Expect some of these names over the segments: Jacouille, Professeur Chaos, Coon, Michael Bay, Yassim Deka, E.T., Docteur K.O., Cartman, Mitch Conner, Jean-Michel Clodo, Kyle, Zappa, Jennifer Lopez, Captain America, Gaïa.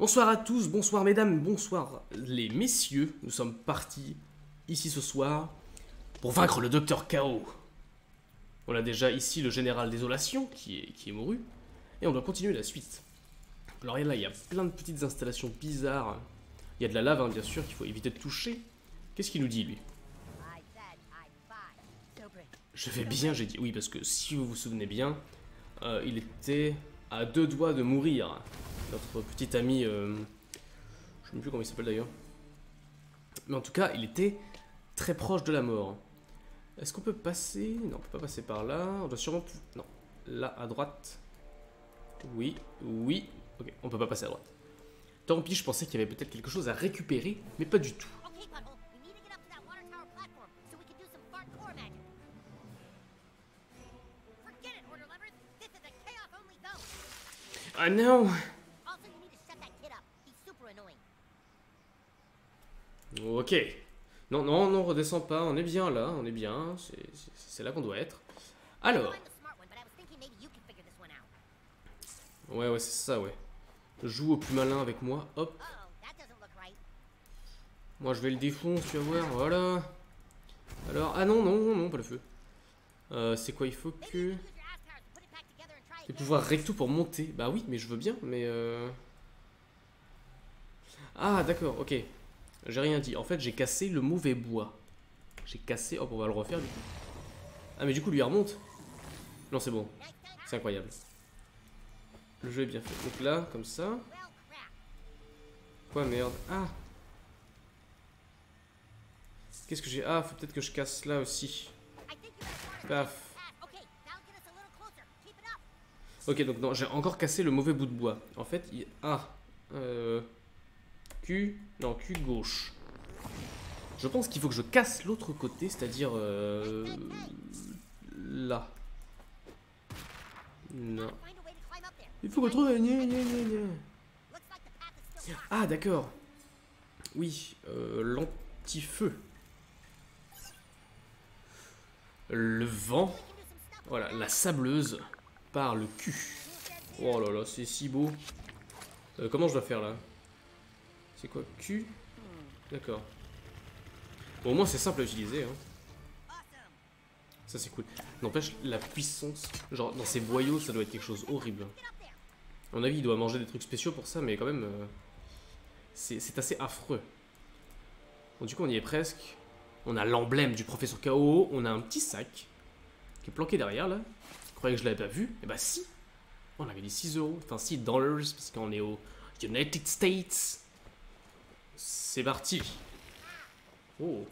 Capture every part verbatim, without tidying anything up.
Bonsoir à tous, bonsoir mesdames, bonsoir les messieurs. Nous sommes partis ici ce soir pour vaincre le Docteur K O. On a déjà ici le général Désolation qui est, qui est mouru. Et on doit continuer la suite. Alors là, il y a plein de petites installations bizarres. Il y a de la lave, hein, bien sûr, qu'il faut éviter de toucher. Qu'est-ce qu'il nous dit, lui? Je vais bien, j'ai dit. Oui, parce que si vous vous souvenez bien, euh, il était à deux doigts de mourir. Notre petit ami... Euh, je ne sais plus comment il s'appelle, d'ailleurs. Mais en tout cas, il était très proche de la mort. Est-ce qu'on peut passer? Non, on ne peut pas passer par là. On doit sûrement... Non, là, à droite. Oui, oui. Ok, on ne peut pas passer à droite. Tant pis, je pensais qu'il y avait peut-être quelque chose à récupérer, mais pas du tout. Ah non! Ok. Non, non, non, redescends pas. On est bien là, on est bien. C'est là qu'on doit être. Alors. Ouais, ouais, c'est ça, ouais. Joue au plus malin avec moi. Hop. Moi, je vais le défoncer, tu vas voir. Voilà. Alors, ah non, non, non, pas le feu. Euh, c'est quoi? Il faut que... Et pouvoir recto pour monter. Bah oui, mais je veux bien, mais... Euh... Ah, d'accord, ok. J'ai rien dit. En fait, j'ai cassé le mauvais bois. J'ai cassé... Hop, on va le refaire, du coup. Ah, mais du coup, lui, il remonte. Non, c'est bon. C'est incroyable. Le jeu est bien fait. Donc là, comme ça... Quoi, merde? Ah! Qu'est-ce que j'ai? Ah, faut peut-être que je casse là aussi. Paf. Ok, donc non, j'ai encore cassé le mauvais bout de bois. En fait, il... Ah euh... Q... Non, Q gauche. Je pense qu'il faut que je casse l'autre côté, c'est-à-dire... Euh... Là. Non. Il faut qu'on trouve... Ah, d'accord. Oui, euh, l'anti-feu. Le vent. Voilà, la sableuse. Par le cul. Oh là là, c'est si beau. Euh, comment je dois faire là? C'est quoi? Q? D'accord. Bon, au moins c'est simple à utiliser. Hein. Ça c'est cool. N'empêche, la puissance. Genre, dans ces boyaux, ça doit être quelque chose horrible. À mon avis, il doit manger des trucs spéciaux pour ça, mais quand même... Euh, c'est assez affreux. Bon, du coup, on y est presque. On a l'emblème du professeur K O. On a un petit sac qui est planqué derrière là. Je croyais que je l'avais pas vu, et bah si. On avait dit six euros, enfin six dollars, parce qu'on est aux United States. C'est parti. Oh.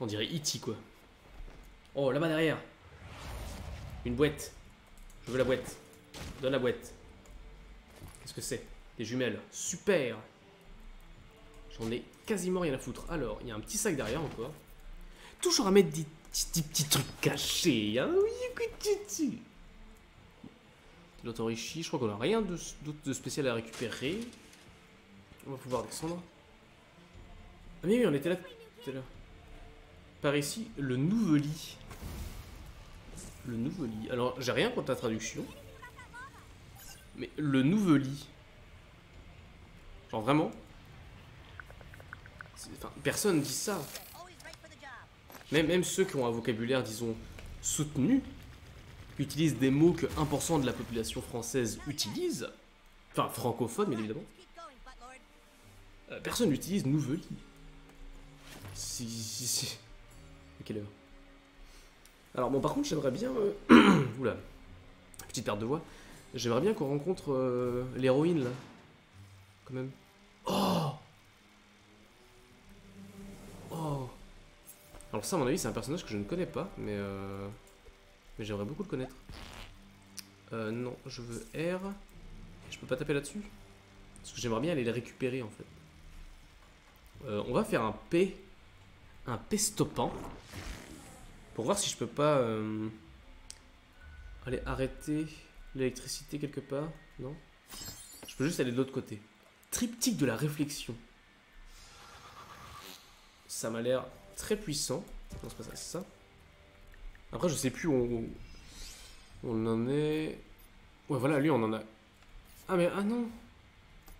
On dirait E T quoi. Oh, là-bas derrière. Une boîte. Je veux la boîte. Donne la boîte. Qu'est-ce que c'est? Des jumelles. Super. J'en ai quasiment rien à foutre. Alors, il y a un petit sac derrière encore. Toujours à mettre des petits trucs cachés, hein. Oui, écoute, l'autre enrichi, je crois qu'on a rien d'autre de spécial à récupérer. On va pouvoir descendre. Ah mais oui, on était là tout à l'heure. Par ici, le nouveau lit. Le nouveau lit. Alors, j'ai rien contre la traduction. Mais le nouveau lit. Genre vraiment. Enfin, personne dit ça. Même, même ceux qui ont un vocabulaire, disons, soutenu, utilisent des mots que un pour cent de la population française utilise. Enfin, francophone, bien évidemment. Euh, personne n'utilise nouveau lit. Si, si, si. À quelle heure? Alors, bon, par contre, j'aimerais bien... Euh... Oula. Petite perte de voix. J'aimerais bien qu'on rencontre euh, l'héroïne, là. Quand même. Oh! Oh! Alors ça, à mon avis, c'est un personnage que je ne connais pas, mais, euh... mais j'aimerais beaucoup le connaître. Euh, non, je veux R. Je peux pas taper là-dessus. Parce que j'aimerais bien aller les récupérer, en fait. Euh, on va faire un P. Un P stoppant. Pour voir si je peux pas... Euh... Aller arrêter l'électricité quelque part. Non? Je peux juste aller de l'autre côté. Triptyque de la réflexion. Ça m'a l'air... très puissant. Non, c'est pas ça, c'est ça. Après, je sais plus où on, où on en est. Ouais, voilà, lui, on en a... Ah, mais... Ah, non.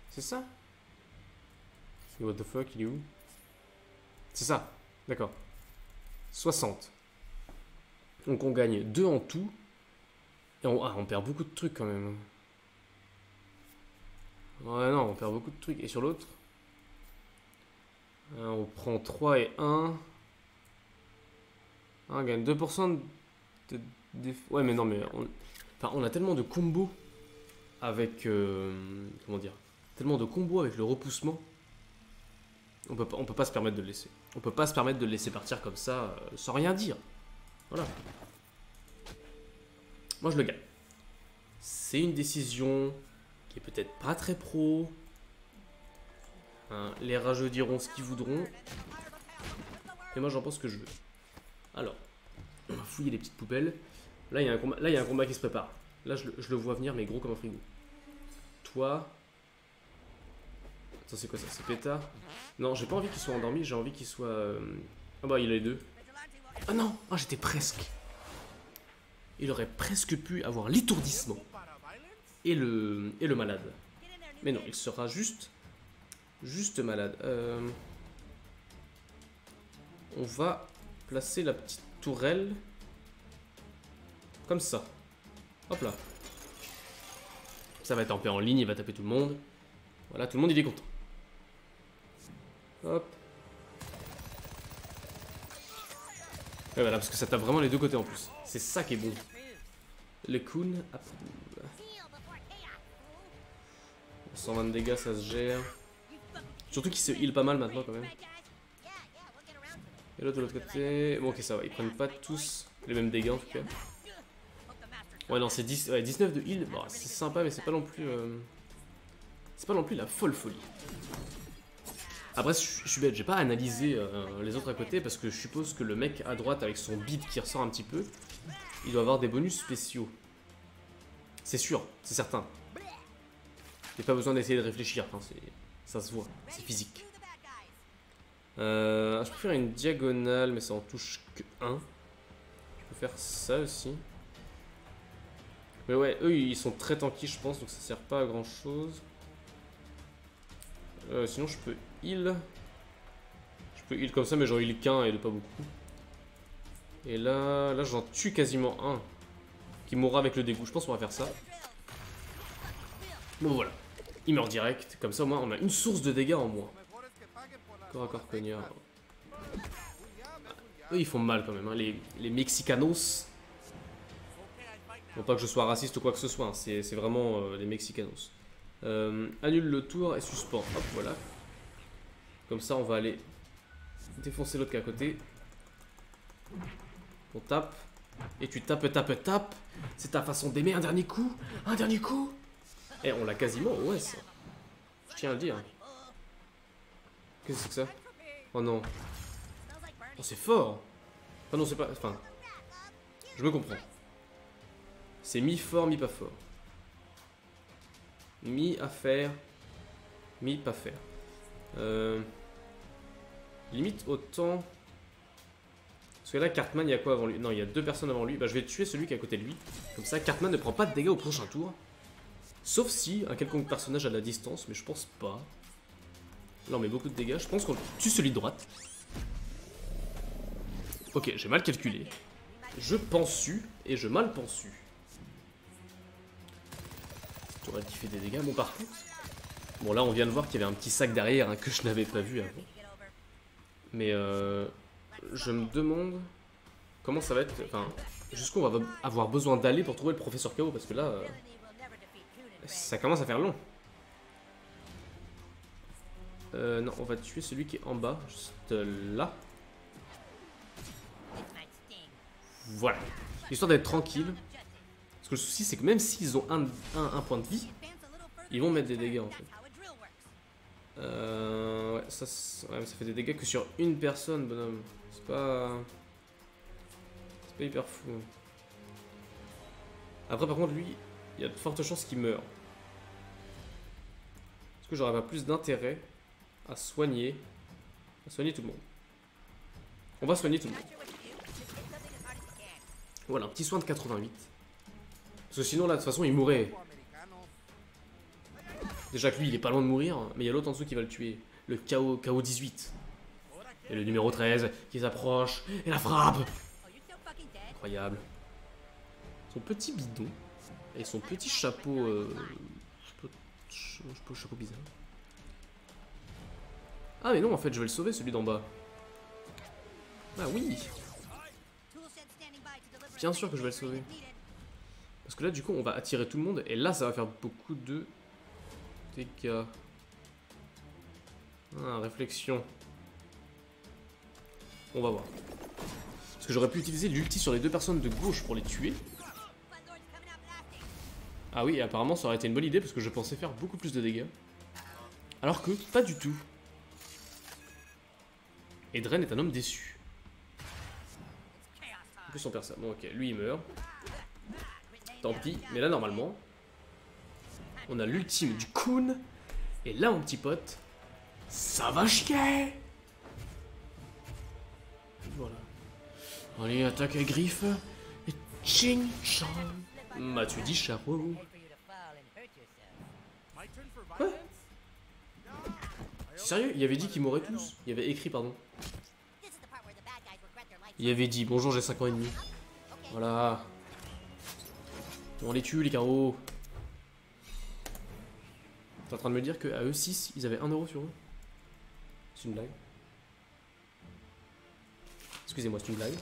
C'est ça? What the fuck, il est où? C'est ça. D'accord. soixante. Donc, on gagne deux en tout. Et on... Ah, on perd beaucoup de trucs, quand même. Ouais, non, on perd beaucoup de trucs. Et sur l'autre? On prend trois et un. On gagne deux pour cent de... de... Ouais, mais non, mais... On... Enfin, on a tellement de combos avec... Euh, comment dire? Tellement de combos avec le repoussement. On peut, on peut pas se permettre de le laisser. On peut pas se permettre de le laisser partir comme ça, euh, sans rien dire. Voilà. Moi, je le gagne. C'est une décision qui est peut-être pas très pro. Hein, les rageux diront ce qu'ils voudront. Et moi, j'en pense que je veux. Alors, on va fouiller les petites poubelles. Là, il y a un combat, là, il y a un combat qui se prépare. Là, je, je le vois venir, mais gros comme un frigo. Toi... Attends, c'est quoi ça? C'est pétard? Non, j'ai pas envie qu'il soit endormi, j'ai envie qu'il soit... Euh... Ah bah, il a les deux. Ah non! Ah, j'étais presque. Il aurait presque pu avoir l'étourdissement. Et le... Et le malade. Mais non, il sera juste... Juste malade. Euh... On va placer la petite tourelle... Comme ça. Hop là. Ça va être en paix en ligne, il va taper tout le monde. Voilà, tout le monde il est content. Hop. Et voilà, parce que ça tape vraiment les deux côtés en plus. C'est ça qui est bon. Le Coon. cent vingt dégâts, ça se gère. Surtout qu'il se heal pas mal maintenant quand même. Et l'autre de l'autre côté. Bon, ok, ça va. Ils prennent pas tous les mêmes dégâts en tout cas. Ouais, non, c'est ouais, dix-neuf de heal. Bon, c'est sympa, mais c'est pas non plus... Euh... C'est pas non plus la folle folie. Après, je suis bête, j'ai pas analysé euh, les autres à côté, parce que je suppose que le mec à droite, avec son bide qui ressort un petit peu, il doit avoir des bonus spéciaux. C'est sûr, c'est certain. J'ai pas besoin d'essayer de réfléchir, hein, ça se voit, c'est physique. Euh, je peux faire une diagonale, mais ça en touche que un. Je peux faire ça aussi. Mais ouais, eux ils sont très tanky je pense, donc ça sert pas à grand chose. Euh, sinon je peux heal. Je peux heal comme ça, mais j'en heal qu'un et de pas beaucoup. Et là, là j'en tue quasiment un. Qui mourra avec le dégoût, je pense qu'on va faire ça. Bon voilà, il meurt direct, comme ça au moins on a une source de dégâts en moins. Corps à corps cognard. Eux ils font mal quand même, hein. les, les Mexicanos. Non pas que je sois raciste ou quoi que ce soit, hein. C'est vraiment euh, les Mexicanos. Euh, annule le tour et suspend. Hop, voilà. Comme ça, on va aller défoncer l'autre qui est à côté. On tape. Et tu tapes, tapes, tapes. C'est ta façon d'aimer. Un dernier coup. Un dernier coup. Eh, on l'a quasiment. Ouais, ça. Je tiens à le dire. Qu'est-ce que c'est que ça? Oh non. Oh, c'est fort. Enfin, non, c'est pas... Enfin... Je me comprends. C'est mi-fort, mi-pas fort. Mi-à faire, mi-pas faire. Euh, limite autant... Parce que là, Cartman, il y a quoi avant lui? Non, il y a deux personnes avant lui. Bah, je vais tuer celui qui est à côté de lui. Comme ça, Cartman ne prend pas de dégâts au prochain tour. Sauf si un quelconque personnage a de la distance, mais je pense pas. Là, on met beaucoup de dégâts. Je pense qu'on tue celui de droite. Ok, j'ai mal calculé. Je pensu et je mal pensu. Tourelle qui fait des dégâts, bon par contre. Bon là on vient de voir qu'il y avait un petit sac derrière hein, que je n'avais pas vu avant. Mais euh, je me demande comment ça va être, enfin jusqu'où on va avoir besoin d'aller pour trouver le professeur K O. Parce que là, euh, ça commence à faire long. Euh, non, on va tuer celui qui est en bas, juste là. Voilà, histoire d'être tranquille. Le souci c'est que même s'ils ont un, un, un point de vie, ils vont mettre des dégâts en fait. Euh, ouais, ça, ouais, ça fait des dégâts que sur une personne, bonhomme. C'est pas... C'est pas hyper fou. Après par contre lui, il y a de fortes chances qu'il meure. Est-ce que j'aurais pas plus d'intérêt à soigner, à soigner tout le monde? On va soigner tout le monde. Voilà, un petit soin de quatre-vingt-huit. Parce que sinon là de toute façon il mourrait. Déjà que lui il est pas loin de mourir, mais il y a l'autre en dessous qui va le tuer. Le K O dix-huit. Et le numéro treize qui s'approche. Et la frappe. Incroyable. Son petit bidon. Et son petit chapeau... Euh, chapeau, chapeau bizarre. Ah mais non en fait je vais le sauver celui d'en bas. Ah oui. Bien sûr que je vais le sauver. Parce que là du coup on va attirer tout le monde. Et là ça va faire beaucoup de dégâts. Ah réflexion. On va voir. Parce que j'aurais pu utiliser l'ulti sur les deux personnes de gauche pour les tuer. Ah oui, apparemment ça aurait été une bonne idée parce que je pensais faire beaucoup plus de dégâts. Alors que, pas du tout. Et Dren est un homme déçu. En plus on perd ça. Bon ok, lui il meurt. Tant pis, mais là normalement, on a l'ultime du Coon. Et là mon petit pote, ça va chier. Voilà. Allez, attaque à griffe. Et ching chang. M'as-tu dit Charo? Quoi? Sérieux? Il avait dit qu'il m'aurait tous. Il avait écrit, pardon. Il avait dit, bonjour, j'ai cinq ans et demi. Voilà. On les tue, les carreaux. T'es en train de me dire qu'à eux six, ils avaient un euro sur eux? C'est une blague. Excusez-moi, c'est une blague.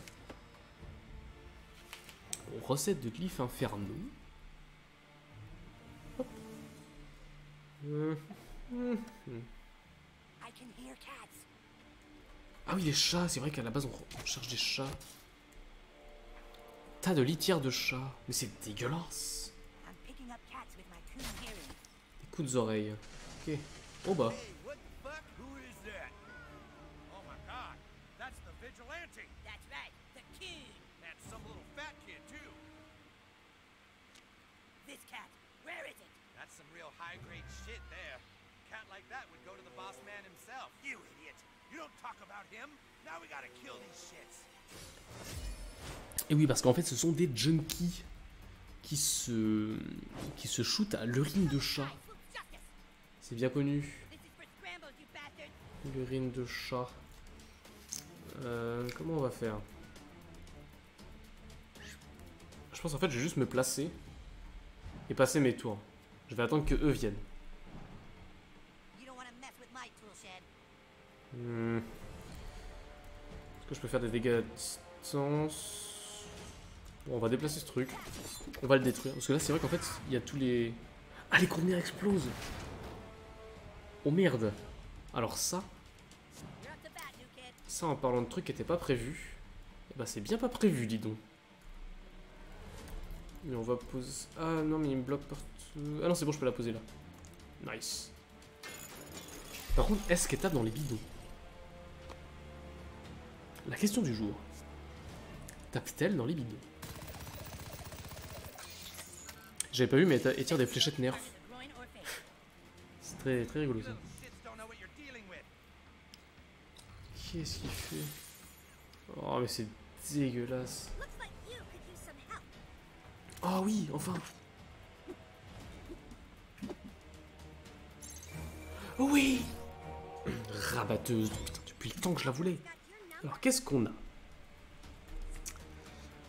Recette de glyphes infernaux. Hop. Mmh. Mmh. Ah oui, les chats, c'est vrai qu'à la base on cherche des chats. Tas de litières de chats. Mais c'est dégueulasse. Des coups d'oreilles. Ok. Oh bah. Et oui, parce qu'en fait, ce sont des junkies qui se qui se shootent à l'urine de chat. C'est bien connu. L'urine de chat. Euh, comment on va faire? Je pense en fait, je vais juste me placer et passer mes tours. Je vais attendre que eux viennent. Hmm. Est-ce que je peux faire des dégâts à distance? Bon, on va déplacer ce truc. On va le détruire. Parce que là, c'est vrai qu'en fait, il y a tous les... Ah, les courmières explosent. Oh merde. Alors ça... Ça, en parlant de trucs qui n'étaient pas prévus. Eh ben, c'est bien pas prévu, dis donc. Mais on va poser... Ah non, mais il me bloque partout... Ah non, c'est bon, je peux la poser là. Nice. Par contre, est-ce qu'elle tape dans les bidons? La question du jour. Tape-t-elle dans les bidons? J'avais pas vu, mais elle tire des fléchettes nerfs. C'est très, très rigolo ça. Qu'est-ce qu'il fait? Oh, mais c'est dégueulasse. Oh oui, enfin. Oui. Rabatteuse, putain, depuis le temps que je la voulais. Alors qu'est-ce qu'on a?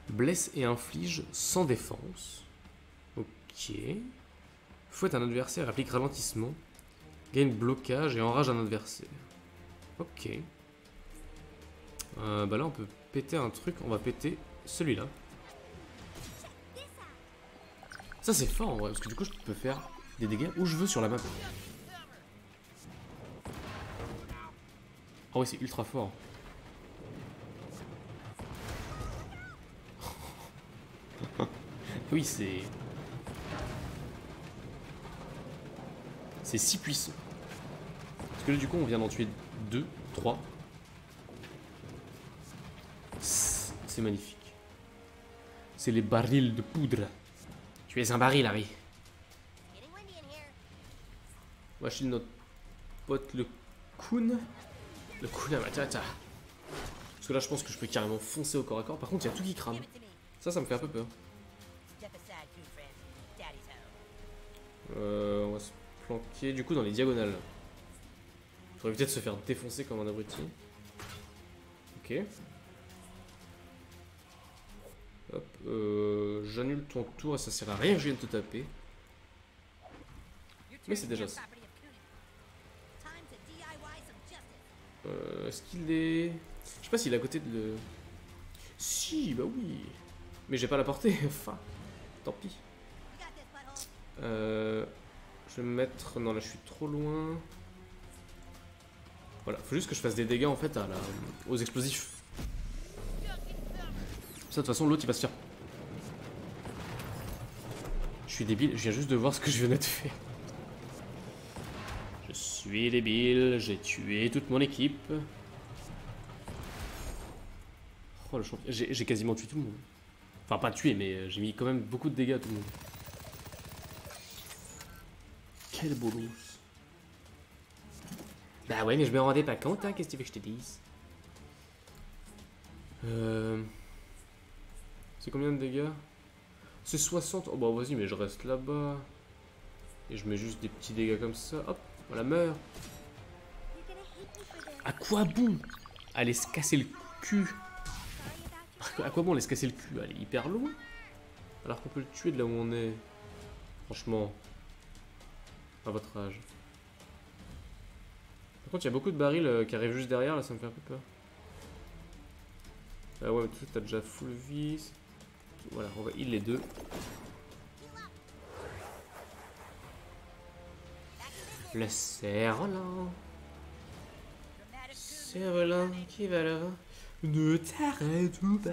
Blesse et inflige sans défense. Ok. Fouette un adversaire, applique ralentissement. Gagne blocage et enrage un adversaire. Ok. Euh, bah là on peut péter un truc, on va péter celui-là. Ça c'est fort en vrai, parce que du coup je peux faire des dégâts où je veux sur la map. Ah oh, oui, c'est ultra fort. Oui, c'est... C'est si puissant. Parce que là du coup on vient d'en tuer deux, trois. C'est magnifique. C'est les barils de poudre. Tu es un baril, Harry. Moi, je suis notre pote, le Coon. Le Coon à ma tata. Parce que là, je pense que je peux carrément foncer au corps à corps. Par contre, il y a tout qui crame. Ça, ça me fait un peu peur. Euh, on va se planquer du coup dans les diagonales. Il faudrait peut-être se faire défoncer comme un abruti. Ok. Hop, euh, j'annule ton tour et ça sert à rien que je viens de te taper. Mais c'est déjà ça. Euh, Est-ce qu'il est... Je sais pas s'il est à côté de le... Si, bah oui. Mais j'ai pas la portée, enfin. Tant pis. Euh, je vais me mettre... Non, là je suis trop loin. Voilà, faut juste que je fasse des dégâts en fait à la... aux explosifs. Ça, de toute façon, l'autre il va se faire. Je suis débile, je viens juste de voir ce que je venais de faire. Je suis débile, j'ai tué toute mon équipe. Oh le champion, j'ai quasiment tué tout le monde. Enfin, pas tué, mais j'ai mis quand même beaucoup de dégâts à tout le monde. Quel boulot. Bah ouais, mais je me rendais pas compte, hein, qu'est-ce que tu veux que je te dise? Euh. C'est combien de dégâts? C'est soixante. Oh bah vas-y, mais je reste là-bas. Et je mets juste des petits dégâts comme ça. Hop, voilà, meurt. À quoi bon? Allez se casser le cul. À quoi bon aller se casser le cul? Elle est hyper loin. Alors qu'on peut le tuer de là où on est. Franchement. À votre âge. Par contre, il y a beaucoup de barils qui arrivent juste derrière. Là, ça me fait un peu peur. Ah ouais, mais tout t'as déjà full vis. Voilà, on va heal les deux. Le cerf-volant. Cerf-volant qui va là. Ne t'arrête pas.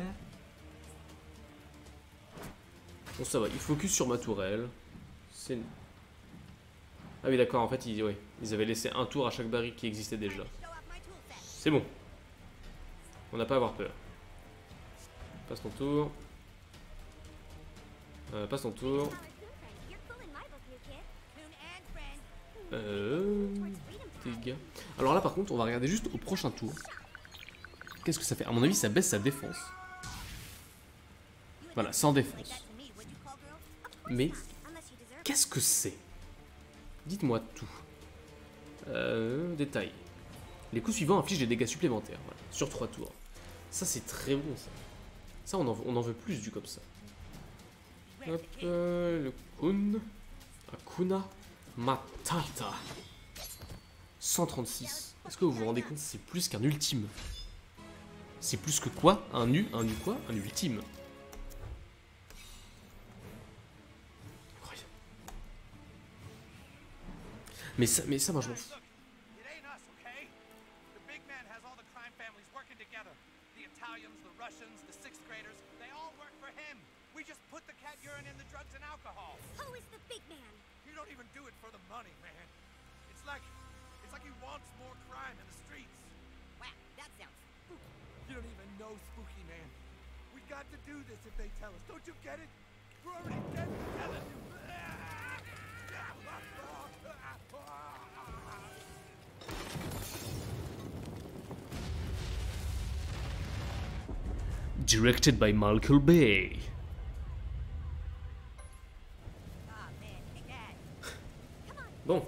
Bon, ça va, il focus sur ma tourelle. C'est... Ah oui, d'accord, en fait, ils, ouais, ils avaient laissé un tour à chaque baril qui existait déjà. C'est bon. On n'a pas à avoir peur. Passe ton tour. Euh, passe ton tour. Euh... Dégâts. Alors là par contre on va regarder juste au prochain tour. Qu'est-ce que ça fait? À mon avis ça baisse sa défense. Voilà, sans défense. Mais qu'est-ce que c'est? Dites-moi tout. Euh... Détail. Les coups suivants infligent des dégâts supplémentaires. Voilà, sur trois tours. Ça c'est très bon ça. Ça, on en, veut, on en veut plus du comme ça. Hop, euh, le Coon. Akuna Matata. cent trente-six. Est-ce que vous vous rendez compte, c'est plus qu'un ultime? C'est plus que quoi? Un U, un U quoi? Un ultime. Incroyable. Mais ça, mais ça, moi, je m'en fous. Directed by Michael Bay. Bon.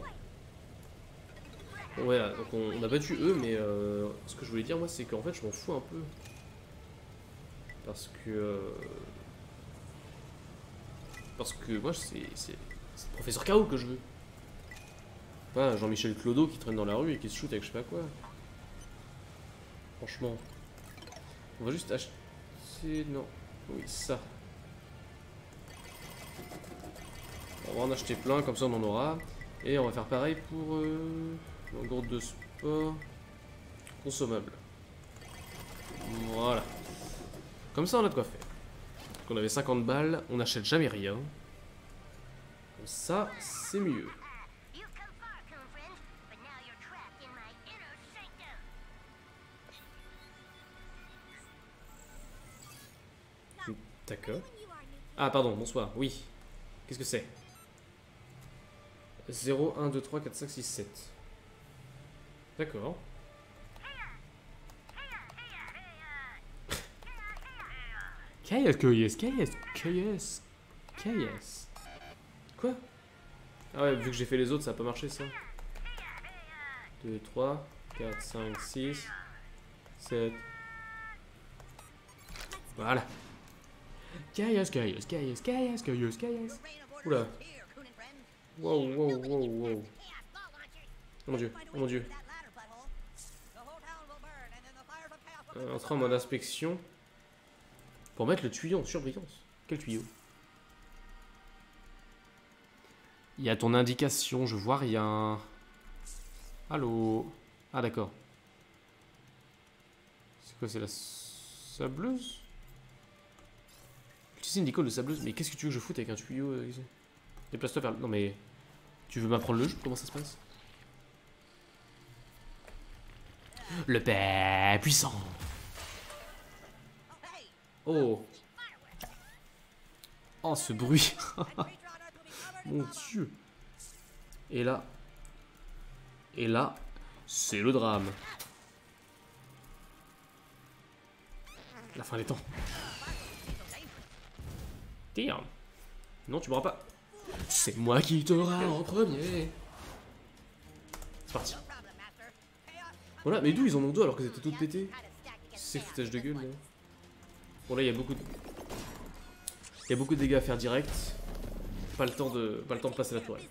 Ouais, donc on, on a battu eux, mais euh, ce que je voulais dire, moi, c'est qu'en fait, je m'en fous un peu. Parce que... Euh, parce que moi, c'est le Professeur K O que je veux. Pas Jean-Michel Clodo qui traîne dans la rue et qui se shoot avec je sais pas quoi. Franchement. On va juste acheter... Non. Oui, ça. On va en acheter plein, comme ça on en aura. Et on va faire pareil pour euh, l'engorde de sport consommable. Voilà. Comme ça on a de quoi faire. Donc on avait cinquante balles, on n'achète jamais rien. Donc ça, c'est mieux. D'accord. Ah, pardon, bonsoir, oui. Qu'est-ce que c'est? zéro, un, deux, trois, quatre, cinq, six, sept. D'accord. Chaos, chaos, chaos, chaos, chaos. Quoi? Ah ouais, vu que j'ai fait les autres, ça a pas marché ça. deux, trois, quatre, cinq, six, sept. Voilà. Chaos, chaos, chaos, chaos, chaos, chaos. Oula. Wow, wow, wow, wow. Oh mon dieu, oh mon dieu. Euh, Entrer en mode inspection. Pour mettre le tuyau en surbrillance. Quel tuyau? Il y a ton indication, je vois rien. Allô? Ah d'accord. C'est quoi, c'est la sableuse? Utiliser une icône de sableuse? Mais qu'est-ce que tu veux que je foute avec un tuyau? euh, Déplace-toi vers... Non mais... Tu veux m'apprendre le jeu? Comment ça se passe? Le père puissant. Oh. Oh ce bruit. Mon dieu. Et là. Et là, c'est le drame. La fin des temps. Tiens. Non, tu me rends pas. C'est moi qui te rends en premier. C'est parti. Voilà, mais d'où ils en ont deux alors que c'était tout pété? C'est foutage de gueule là. Bon là il y a beaucoup de... Il y a beaucoup de dégâts à faire direct. Pas le temps de, pas le temps de passer la tourelle.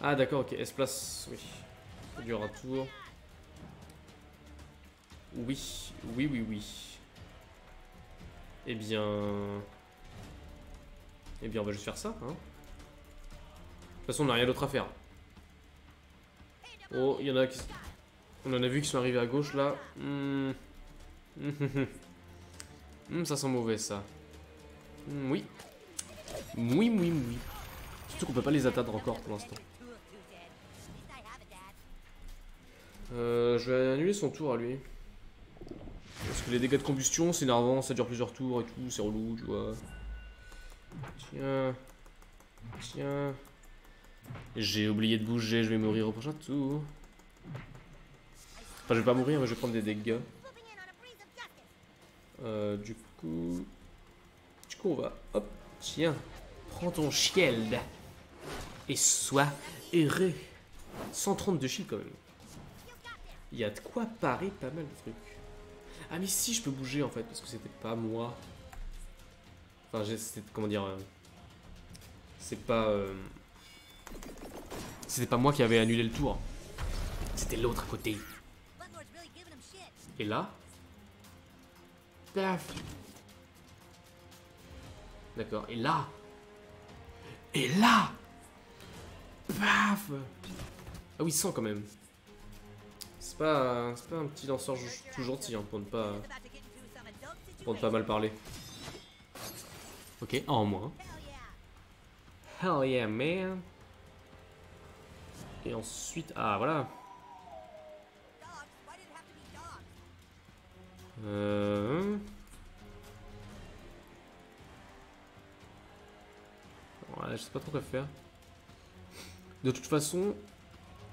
Ah d'accord, ok, elle se place, oui. Ça dure un tour. Oui, oui, oui, oui. Eh bien... Eh bien on va juste faire ça, hein. De toute façon on n'a rien d'autre à faire. Oh, il y en a qui... On en a vu qui sont arrivés à gauche, là. Mmh. Mmh, ça sent mauvais, ça. Mmh, oui. Oui, oui, oui. Surtout qu'on peut pas les atteindre encore, pour l'instant. Euh, je vais annuler son tour, à lui. Parce que les dégâts de combustion, c'est énervant, ça dure plusieurs tours et tout, c'est relou, tu vois. Tiens. Tiens. J'ai oublié de bouger, je vais mourir au prochain tour. Enfin, je vais pas mourir, mais je vais prendre des dégâts. Euh, du coup... Du coup, on va... Hop, tiens. Prends ton shield. Et sois heureux. cent trente de shield, quand même. Il y a de quoi parer pas mal de trucs. Ah, mais si, je peux bouger, en fait, parce que c'était pas moi. Enfin, c'était... Comment dire... Euh... C'est pas... Euh... C'était pas moi qui avait annulé le tour. C'était l'autre à côté. Et là. Paf. D'accord. Et là. Et là. Paf. Ah oui, cent quand même. C'est pas, c'est pas un petit danseur tout gentil hein, pour ne pas... Pour ne pas mal parler. Ok, en moins. Hell yeah, man. Et ensuite... Ah, voilà. Euh... Ouais, je sais pas trop quoi faire. De toute façon...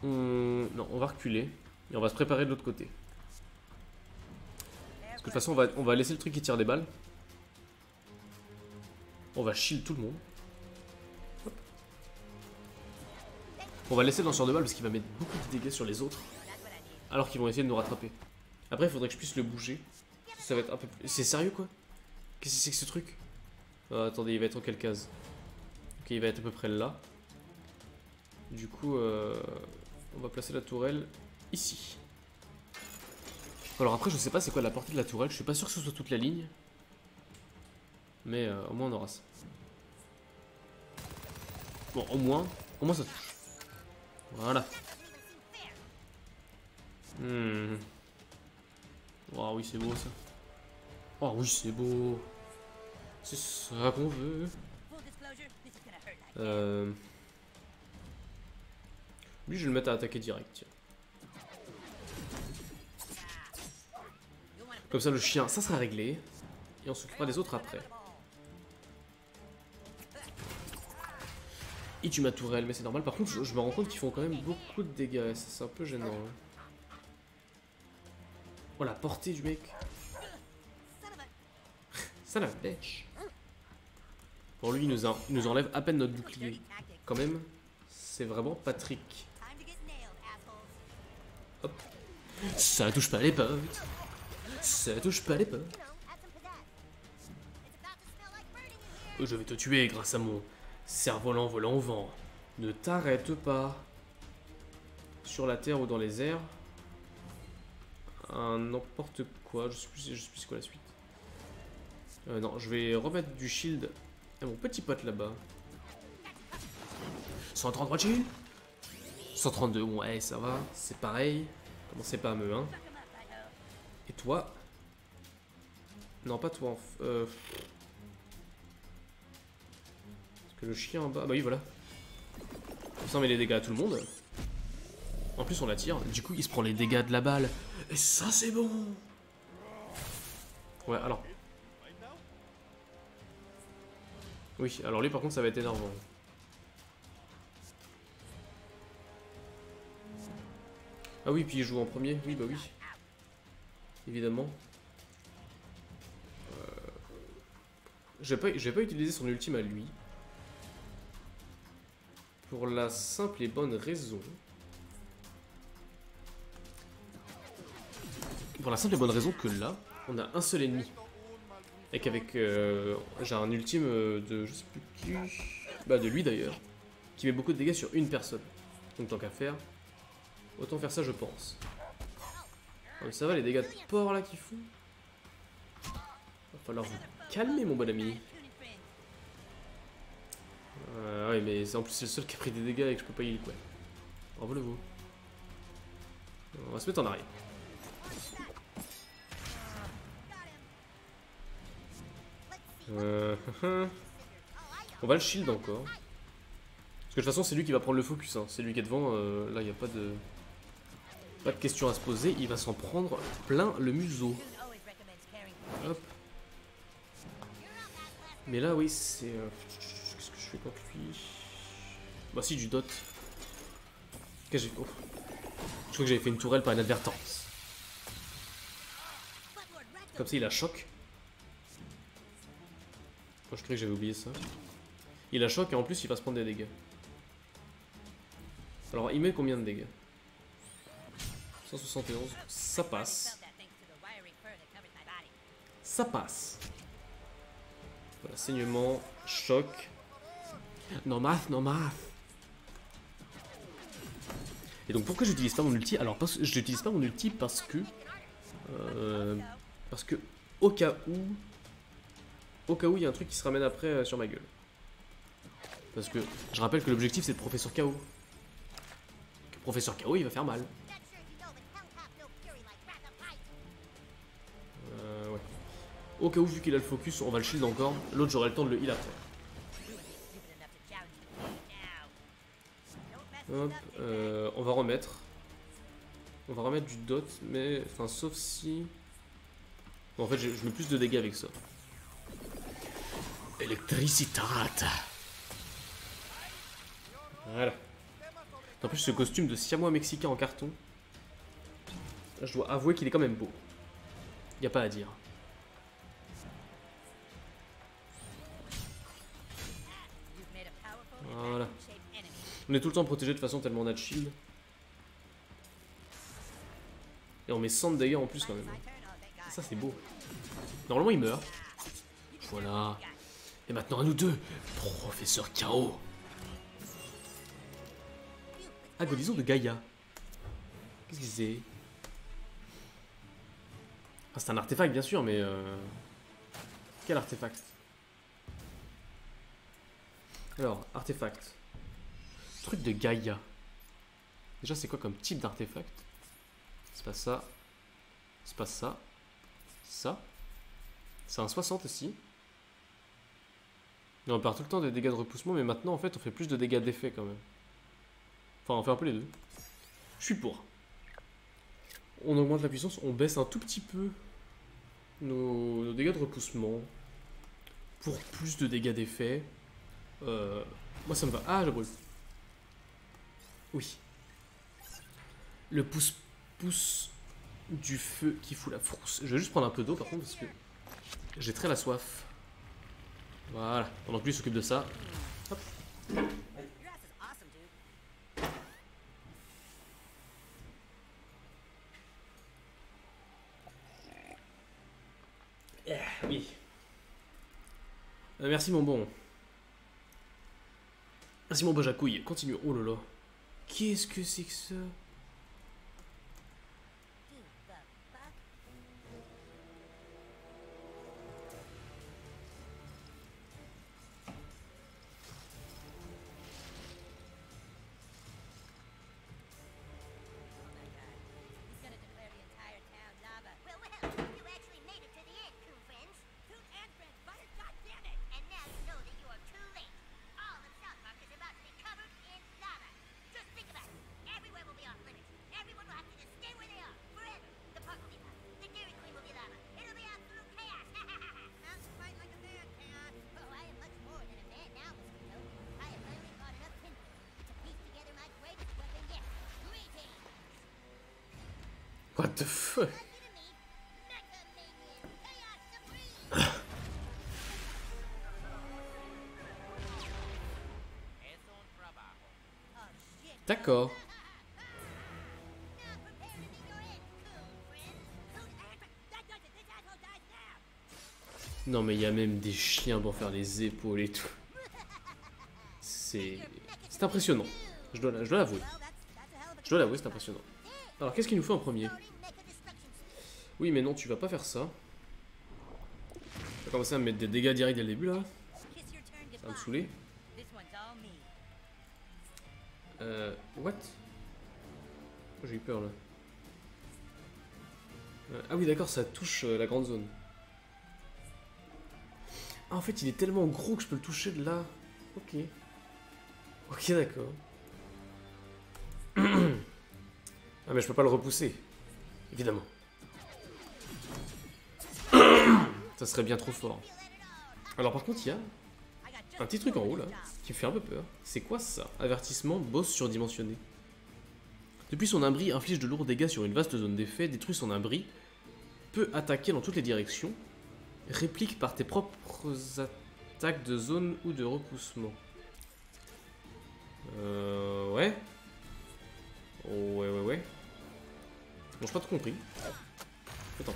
On... Non, on va reculer. Et on va se préparer de l'autre côté. Parce que de toute façon, on va, on va laisser le truc qui tire des balles. On va shield tout le monde. On va laisser le lanceur de balles parce qu'il va mettre beaucoup de dégâts sur les autres. Alors qu'ils vont essayer de nous rattraper. Après, il faudrait que je puisse le bouger. Ça va être un peu plus... C'est sérieux, quoi? Qu'est-ce que c'est que ce truc? euh, Attendez, il va être en quelle case? Ok, il va être à peu près là. Du coup, euh, on va placer la tourelle ici. Alors après, je sais pas c'est quoi la portée de la tourelle. Je suis pas sûr que ce soit toute la ligne. Mais euh, au moins, on aura ça. Bon, au moins, au moins ça touche. Voilà. Hmm. Oh oui, c'est beau ça. Oh oui, c'est beau. C'est ça qu'on veut. Euh... Lui, je vais le mettre à attaquer direct. Tiens. Comme ça, le chien, ça sera réglé. Et on s'occupera des autres après. Il tue ma tourelle, mais c'est normal. Par contre, je, je me rends compte qu'ils font quand même beaucoup de dégâts. C'est un peu gênant. Hein. Oh, la portée du mec. Ça la pêche. Bon, lui, il nous, a, il nous enlève à peine notre bouclier. Quand même, c'est vraiment Patrick. Hop. Ça touche pas les potes. Ça touche pas les potes. Je vais te tuer grâce à mon cerf-volant volant au vent. Ne t'arrête pas. Sur la terre ou dans les airs. Un n'importe quoi. Je sais plus, je sais plus c'est quoi la suite. Euh, non, je vais remettre du shield à mon petit pote là-bas. cent trente watts shield. cent trente-deux, ouais, ça va. C'est pareil. Commencez pas à me, hein. Et toi? Non, pas toi. Euh... Parce que le chien en bas... Ah bah oui, voilà. Ça met les dégâts à tout le monde. En plus, on l'attire. Du coup, il se prend les dégâts de la balle. Et ça, c'est bon. Ouais, alors... Oui, alors lui, par contre, ça va être énervant. Ah oui, puis il joue en premier. Oui, bah oui. Évidemment. Euh... Je vais pas, je vais pas utiliser son ultime à lui. Pour la simple et bonne raison... Pour la simple et bonne raison que là, on a un seul ennemi. Et qu'avec... Euh, j'ai un ultime de... Je sais plus qui... Bah de lui d'ailleurs. Qui met beaucoup de dégâts sur une personne. Donc tant qu'à faire... Autant faire ça je pense. Oh, mais ça va les dégâts de porc là qu'ils font. Va falloir vous calmer mon bon ami. Euh, ouais mais c'est en plus c'est le seul qui a pris des dégâts et que je peux pas y aller quoi. Bravo le vous. On va se mettre en arrière. Euh, on va le shield encore. Parce que de toute façon c'est lui qui va prendre le focus hein. C'est lui qui est devant, euh, là il n'y a pas de pas de question à se poser. Il va s'en prendre plein le museau. Hop. Mais là oui c'est... Euh... Qu'est-ce que je fais contre lui? Bah si du dot. Qu'est-ce que j'ai... Oh. Je crois que j'avais fait une tourelle par inadvertance. Comme ça il a choc. Je croyais que j'avais oublié ça. Il a choc et en plus il va se prendre des dégâts. Alors il met combien de dégâts? cent soixante et onze. Ça passe. Ça passe. Voilà, saignement, choc. Non math, non math. Et donc pourquoi j'utilise pas mon ulti? Alors parce que j'utilise pas mon ulti parce que euh, parce que au cas où. Au cas où il y a un truc qui se ramène après euh, sur ma gueule. Parce que je rappelle que l'objectif c'est le professeur K O. Que professeur K O il va faire mal. Euh, ouais. Au cas où vu qu'il a le focus on va le shield encore. L'autre j'aurai le temps de le heal après. Hop, euh, on va remettre. On va remettre du dot mais... Enfin sauf si... Bon, en fait je, je mets plus de dégâts avec ça. Électricité. Voilà. En plus, ce costume de siamois mexicain en carton, je dois avouer qu'il est quand même beau. Y a pas à dire. Voilà. On est tout le temps protégé de façon tellement on a de shield. Et on met cent de dégâts en plus quand même. Ça c'est beau. Normalement il meurt. Voilà. Et maintenant à nous deux, professeur K O. Agonisons de Gaïa. Qu'est-ce que c'est? Ah, c'est un artefact bien sûr, mais... Euh... Quel artefact? Alors, artefact. Truc de Gaïa. Déjà c'est quoi comme type d'artefact? C'est pas ça. C'est pas ça. Ça. C'est un soixante aussi. Non, on perd tout le temps des dégâts de repoussement, mais maintenant en fait on fait plus de dégâts d'effet quand même. Enfin, on fait un peu les deux. Je suis pour. On augmente la puissance, on baisse un tout petit peu nos, nos dégâts de repoussement pour plus de dégâts d'effet. Euh, moi ça me va. Ah, je brûle. Oui. Le pouce-pouce du feu qui fout la frousse. Je vais juste prendre un peu d'eau par contre parce que j'ai très la soif. Voilà, pendant que lui s'occupe de ça. Hop. Yeah, oui. Euh, merci mon bon. Merci mon bon Jacouille. Continue. Oh là là. Qu'est-ce que c'est que ça? What the fuck? D'accord. Non mais il y a même des chiens pour faire les épaules et tout. C'est... C'est impressionnant. Je dois l'avouer. Je dois l'avouer, c'est impressionnant. Alors qu'est-ce qu'il nous fait en premier? Oui mais non, tu vas pas faire ça. Tu vas commencer à me mettre des dégâts directs dès le début là. Ça va me saouler. Euh... What? Oh, j'ai eu peur là. Euh, ah oui d'accord, ça touche euh, la grande zone. Ah en fait il est tellement gros que je peux le toucher de là. Ok. Ok d'accord. Ah mais je peux pas le repousser, évidemment. Ça serait bien trop fort. Alors par contre il y a un petit truc en haut là, qui me fait un peu peur. C'est quoi ça? Avertissement, boss surdimensionné. Depuis son abri, inflige de lourds dégâts sur une vaste zone d'effet, détruit son abri, peut attaquer dans toutes les directions, réplique par tes propres attaques de zone ou de repoussement. Euh... Ouais. Oh, ouais, ouais, ouais. Bon, j'ai pas tout compris. Attends.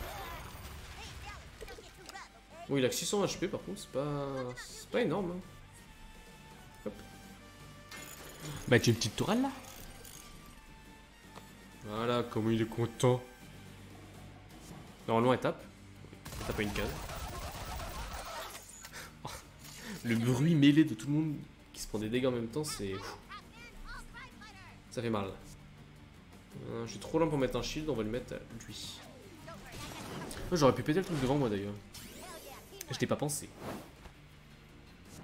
Bon, il a que six cents H P par contre, c'est pas... C'est pas énorme. Hein. Hop. Bah, tu as une petite tourelle là. Voilà, comment il est content. Normalement, elle tape. Elle tape à une case. Le bruit mêlé de tout le monde qui se prend des dégâts en même temps, c'est... Ça fait mal. Euh, je suis trop lent pour mettre un shield, on va le mettre à lui. Oh, j'aurais pu péter le truc devant moi d'ailleurs. Je t'ai pas pensé.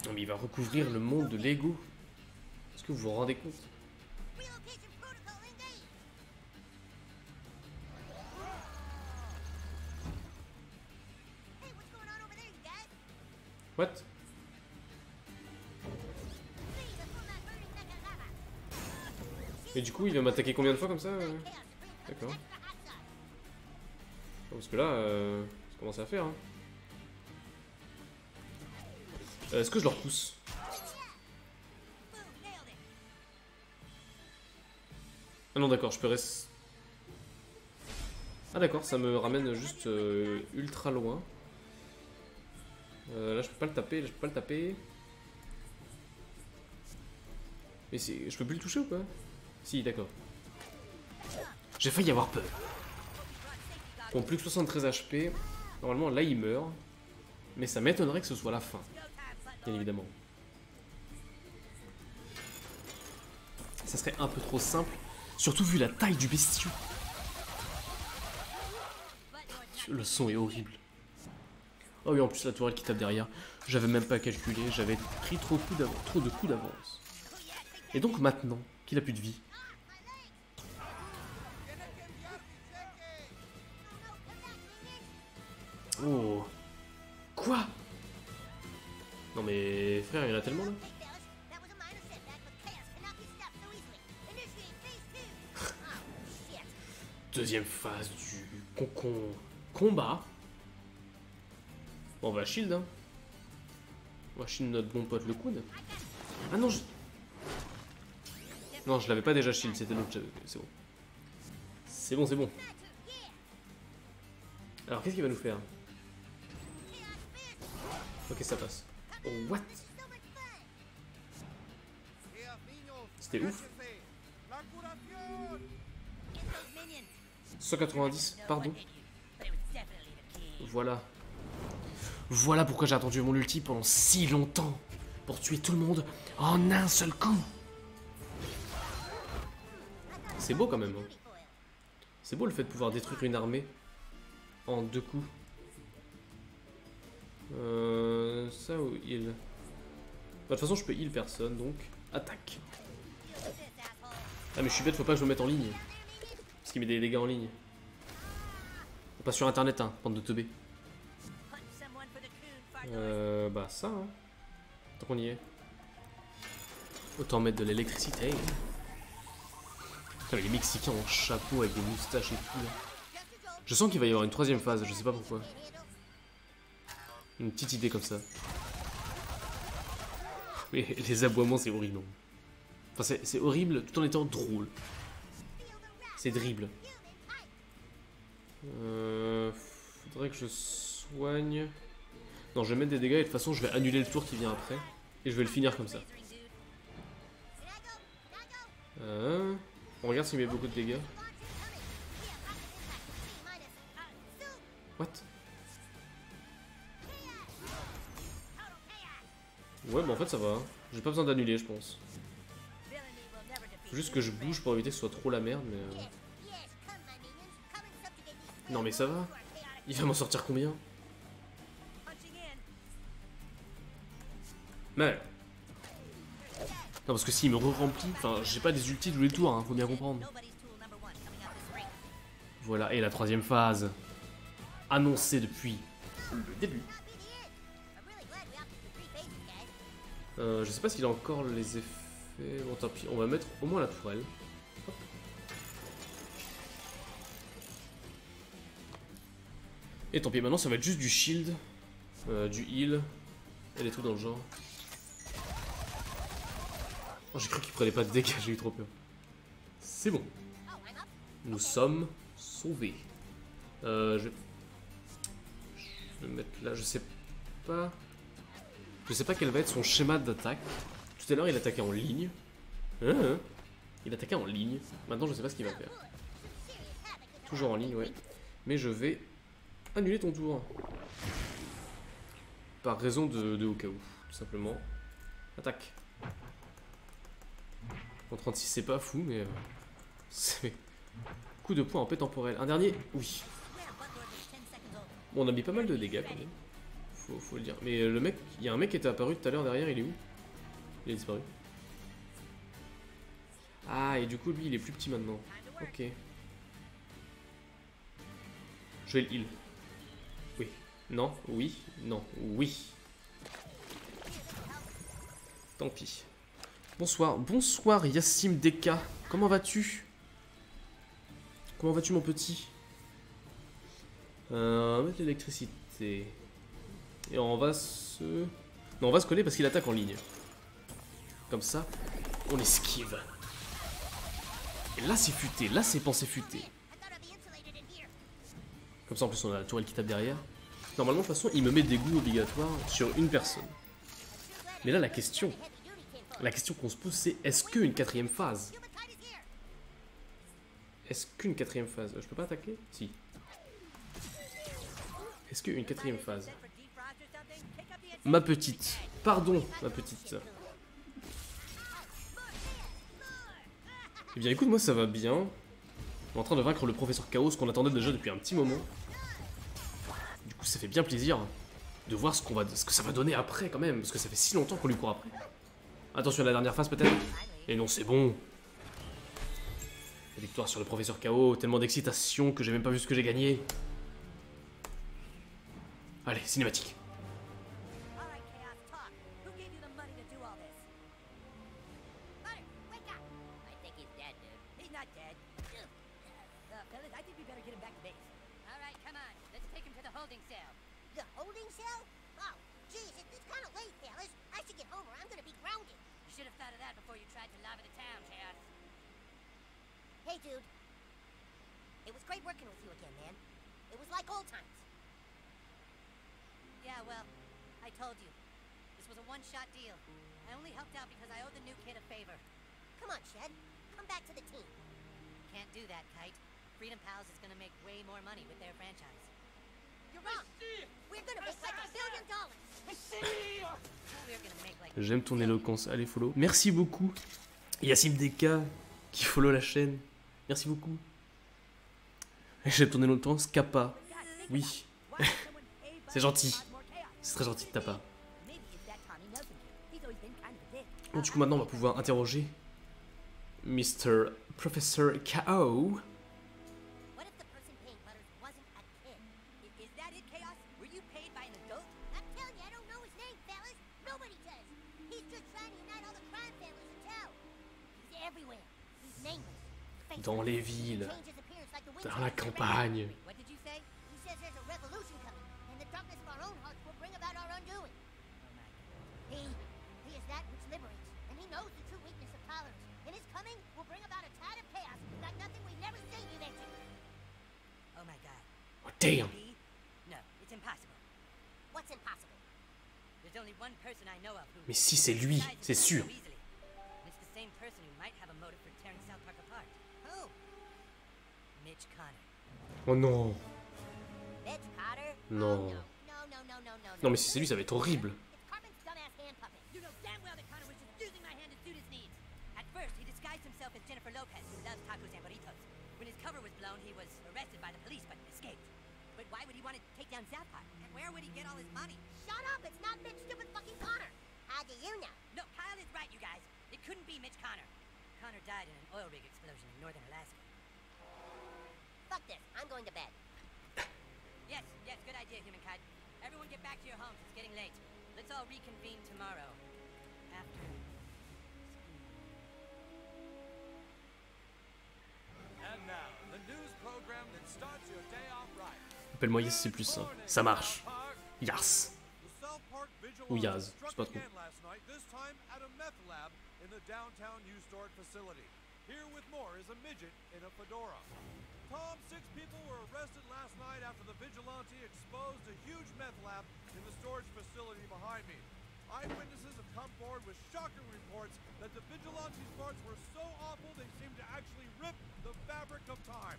Non mais il va recouvrir le monde de Lego. Est-ce que vous vous rendez compte? What? Et du coup, il va m'attaquer combien de fois comme ça? D'accord. Parce que là, euh, ça commence à faire. Hein. Euh, Est-ce que je le repousse? Ah non, d'accord, je peux rester. Ah d'accord, ça me ramène juste euh, ultra loin. Euh, là, je peux pas le taper, là, je peux pas le taper. Mais je peux plus le toucher ou pas? Si, d'accord. J'ai failli avoir peur. Bon, plus que soixante-treize H P. Normalement, là, il meurt. Mais ça m'étonnerait que ce soit la fin. Bien évidemment. Ça serait un peu trop simple. Surtout vu la taille du bestiau. Le son est horrible. Oh oui, en plus, la tourelle qui tape derrière. J'avais même pas calculé. J'avais pris trop de coups d'avance. Et donc, maintenant qu'il a plus de vie. Oh. Quoi? Non mais frère, il y en a tellement là. Deuxième phase du concon combat. Bon bah shield hein. Moi, je shield notre bon pote le coude. Ah non, je... Non, je l'avais pas déjà shield, c'était l'autre. C'est bon. C'est bon, c'est bon. Alors, qu'est-ce qu'il va nous faire? Ok, ça passe. Oh, what? C'était ouf. cent quatre-vingt-dix, pardon. Voilà. Voilà pourquoi j'ai attendu mon ulti pendant si longtemps. Pour tuer tout le monde en un seul coup. C'est beau quand même. Hein. C'est beau le fait de pouvoir détruire une armée en deux coups. Euh, ça ou heal. De toute façon, je peux heal personne, donc attaque. Ah mais je suis bête, faut pas que je me mette en ligne. Parce qu'il met des dégâts en ligne. Pas sur internet, hein, bande de teubés. Euh, bah ça, hein. Tant qu'on y est. Autant mettre de l'électricité. Putain, mais les Mexicains en chapeau avec des moustaches et tout. Là. Je sens qu'il va y avoir une troisième phase, je sais pas pourquoi. Une petite idée comme ça. Mais les aboiements, c'est horrible. Non. Enfin, c'est horrible tout en étant drôle. C'est dribble. Euh, faudrait que je soigne. Non, je vais mettre des dégâts et de toute façon, je vais annuler le tour qui vient après. Et je vais le finir comme ça. Euh, on regarde s'il met beaucoup de dégâts. What? Ouais, bah en fait ça va. J'ai pas besoin d'annuler, je pense. Faut juste que je bouge pour éviter que ce soit trop la merde, mais... Non mais ça va. Il va m'en sortir combien? Mais... Non parce que s'il me re-remplit... Enfin, j'ai pas des ultis de tous les tours, hein, faut bien comprendre. Voilà, et la troisième phase. Annoncée depuis le début. Euh, je sais pas s'il a encore les effets... Bon tant pis, on va mettre au moins la tourelle. Hop. Et tant pis, maintenant ça va être juste du shield, euh, du heal, et des trucs dans le genre. Oh, j'ai cru qu'il prenait pas de dégâts, j'ai eu trop peur. C'est bon. Nous sommes sauvés. Euh, je... je vais me mettre là, je sais pas... Je sais pas quel va être son schéma d'attaque. Tout à l'heure il attaquait en ligne. Hein, hein. Il attaquait en ligne. Maintenant je sais pas ce qu'il va faire. Toujours en ligne, ouais. Mais je vais... Annuler ton tour. Par raison de, de au cas où, tout simplement. Attaque. En trente-six, c'est pas fou, mais... Euh, c'est... Coup de poing en paix temporelle. Un dernier? Oui. Bon, on a mis pas mal de dégâts, quand même. Faut, faut le dire. Mais le mec... Il y a un mec qui était apparu tout à l'heure derrière, il est où? Il est disparu. Ah, et du coup, lui, il est plus petit maintenant. Ok. Je vais le heal. Oui. Non. Oui. Non. Oui. Tant pis. Bonsoir. Bonsoir Yassim Deka. Comment vas-tu? Comment vas-tu mon petit? euh, On va mettre l'électricité. Et on va se... Non, on va se coller parce qu'il attaque en ligne. Comme ça, on esquive. Et là c'est futé. Là c'est pensé futé. Comme ça en plus on a la tourelle qui tape derrière. Normalement de toute façon il me met des goûts obligatoires sur une personne. Mais là la question, la question qu'on se pose c'est est-ce qu'une quatrième phase? Est-ce qu'une quatrième phase? Je peux pas attaquer? Si. Est-ce qu'une quatrième phase? Ma petite, pardon ma petite. Eh bien écoute moi ça va bien. On est en train de vaincre le professeur Chaos qu'on attendait déjà depuis un petit moment. Du coup ça fait bien plaisir de voir ce, qu'on va, ce que ça va donner après quand même. Parce que ça fait si longtemps qu'on lui court après. Attention à la dernière phase peut-être. Et non c'est bon. La victoire sur le professeur Chaos. Tellement d'excitation que j'ai même pas vu ce que j'ai gagné. Allez cinématique. all times. Yeah, well, I told you. This was a one-shot deal. I only helped out because I owe the new kid a favor. Come on, Shed. Come back to the team. Can't do that, Kite. Freedom Pals is gonna make way more money with their franchise. You're wrong. We're gonna make like a billion dollars. We're gonna make like... J'aime ton éloquence. Allez, follow. Merci beaucoup, Yassim Deka, qui follow la chaîne. Merci beaucoup. J'aime ton éloquence, Kappa. Oui. C'est gentil. C'est très gentil de ta part. Bon, du coup, maintenant, on va pouvoir interroger mister Professeur K O. Dans les villes, dans la campagne. Oh, damn. Mais si c'est lui, c'est sûr. Mitch Conner. Oh non. Non. Non mais si c'est lui, ça va être horrible. At first, he disguised himself as Jennifer Lopez, who loves tacos and burritos. When his cover was blown, he was arrested by the police but escaped. But why would he want to take down Zappa? And where would he get all his money? Shut up! It's not Mitch stupid fucking Conner. How do you know? No, Kyle is right, you guys. It couldn't be Mitch Conner. Conner died in an oil rig explosion in northern Alaska. Fuck this. I'm going to bed. Yes, yes, good idea, Humankind. Everyone get back to your homes. It's getting late. Let's all reconvene tomorrow. After. And now, the news program that starts your day off right. Appelle-moi Yas, c'est plus simple. Ça marche. Yas. Ou Yas, je sais pas trop. Here with more is a midget in a fedora. Tom, six people were arrested last night after the vigilante exposed a huge meth lab in the storage facility behind me. Eyewitnesses have come forward with shocking reports that the vigilante's parts were so awful they seemed to actually rip the fabric of time.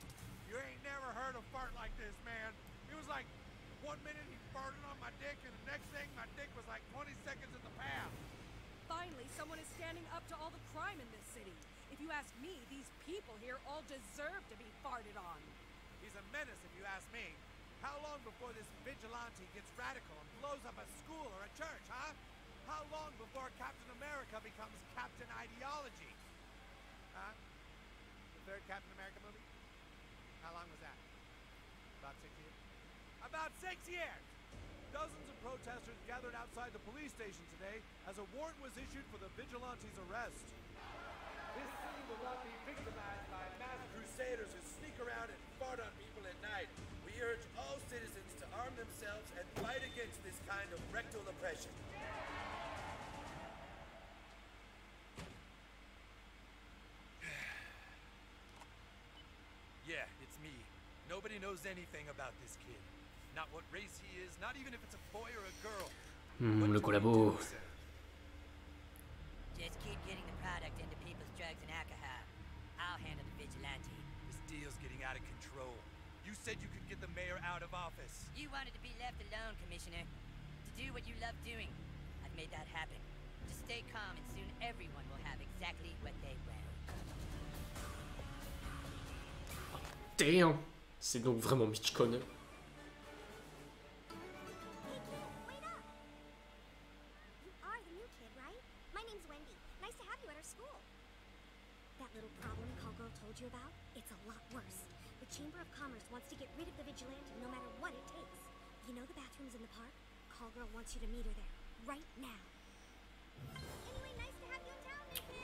You ain't never heard a fart like this, man. It was like one minute he farted on my dick and the next thing my dick was like twenty seconds in the past. Finally, someone is standing up to all the crime in this city. If you ask me, these people here all deserve to be farted on. He's a menace if you ask me. How long before this vigilante gets radical and blows up a school or a church, huh? How long before Captain America becomes Captain Ideology? Huh? The third Captain America movie? How long was that? About six years? About six years! Dozens of protesters gathered outside the police station today as a warrant was issued for the vigilante's arrest. This city will not be victimized by mass crusaders who sneak around and fart on people at night. We urge all citizens to arm themselves and fight against this kind of rectal oppression. Yeah, it's me. Nobody knows anything about this kid. Not what race he is, not even if it's a boy or a girl. Mm, le collabo. Just keep getting the product into people's drugs and alcohol. I'll handle the vigilante. This deal's getting out of control. You said you could get the mayor out of office. You wanted to be left alone, Commissioner. To do what you love doing. I've made that happen. Just stay calm and soon everyone will have exactly what they want. Oh, damn! C'est donc vraiment Mitch Conner.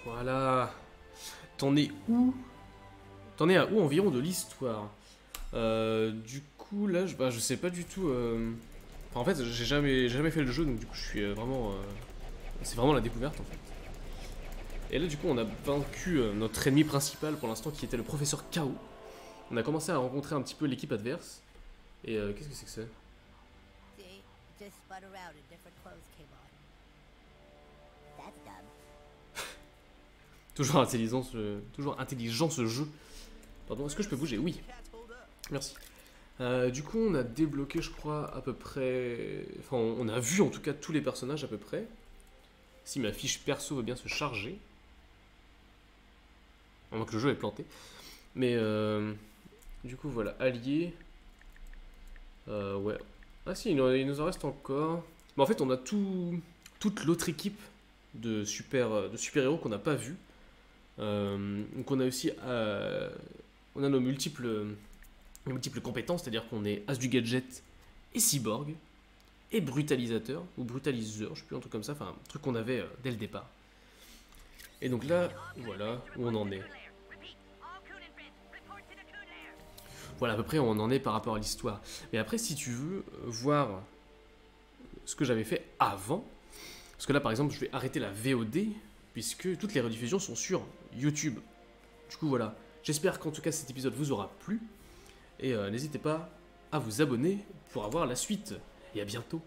Voilà. T'en es où? T'en es à où environ de l'histoire? euh, Du coup, là, je, bah, je sais pas du tout. Euh... Enfin, en fait, j'ai jamais, jamais fait le jeu, donc du coup, je suis vraiment. Euh... C'est vraiment la découverte, en fait. Et là, du coup, on a vaincu euh, notre ennemi principal pour l'instant, qui était le professeur K O. On a commencé à rencontrer un petit peu l'équipe adverse. Et euh, qu'est-ce que c'est que ça? Toujours intelligent ce, toujours intelligent ce jeu. Pardon, est-ce que je peux bouger? Oui. Merci. Euh, du coup, on a débloqué, je crois, à peu près... Enfin, on a vu en tout cas tous les personnages à peu près. Si ma fiche perso veut bien se charger. À moins que le jeu est planté. Mais euh, du coup, voilà, allié. Euh, ouais. Ah si, il nous en reste encore. Bon, en fait, on a tout, toute l'autre équipe de super, de super-héros qu'on n'a pas vu. Euh, donc on a aussi... Euh, on a nos multiples... Les multiples compétences, c'est-à-dire qu'on est As du Gadget et Cyborg, et Brutalisateur, ou Brutaliseur, je sais plus, un truc comme ça, enfin, un truc qu'on avait euh, dès le départ. Et donc là, voilà où on en est. Voilà, à peu près où on en est par rapport à l'histoire. Mais après, si tu veux voir ce que j'avais fait avant, parce que là, par exemple, je vais arrêter la V O D, puisque toutes les rediffusions sont sur YouTube. Du coup, voilà. J'espère qu'en tout cas, cet épisode vous aura plu. Et euh, n'hésitez pas à vous abonner pour avoir la suite. Et à bientôt.